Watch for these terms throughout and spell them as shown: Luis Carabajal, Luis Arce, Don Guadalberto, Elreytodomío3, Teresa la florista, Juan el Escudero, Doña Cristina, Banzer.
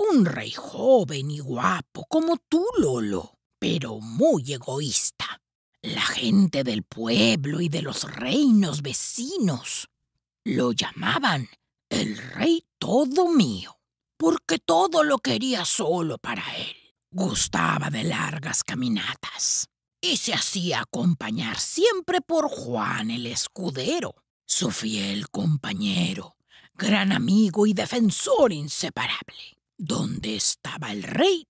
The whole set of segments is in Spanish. Un rey joven y guapo como tú, Lolo, pero muy egoísta. La gente del pueblo y de los reinos vecinos lo llamaban el rey todo mío, porque todo lo quería solo para él. Gustaba de largas caminatas y se hacía acompañar siempre por Juan el Escudero, su fiel compañero, gran amigo y defensor inseparable. Donde estaba el rey,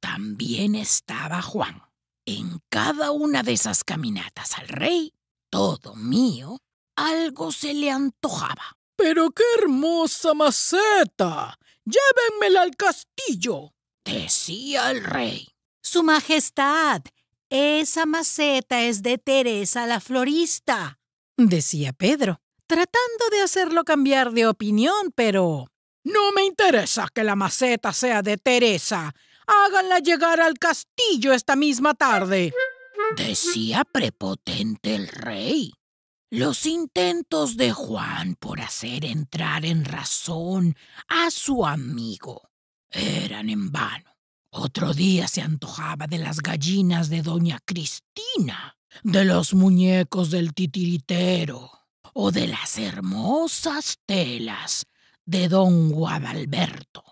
también estaba Juan. En cada una de esas caminatas al rey, todo mío, algo se le antojaba. ¡Pero qué hermosa maceta! ¡Llévenmela al castillo!, decía el rey. Su Majestad, esa maceta es de Teresa la florista, decía Pedro, tratando de hacerlo cambiar de opinión, pero... No me interesa que la maceta sea de Teresa. Háganla llegar al castillo esta misma tarde, decía prepotente el rey. Los intentos de Juan por hacer entrar en razón a su amigo eran en vano. Otro día se antojaba de las gallinas de Doña Cristina, de los muñecos del titiritero o de las hermosas telas de Don Guadalberto.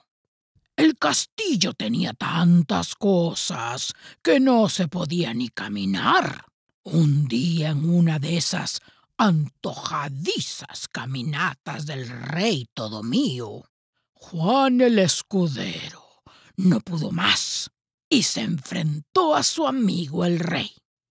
El castillo tenía tantas cosas que no se podía ni caminar. Un día en una de esas antojadizas caminatas del rey todo mío, Juan el Escudero no pudo más y se enfrentó a su amigo el rey.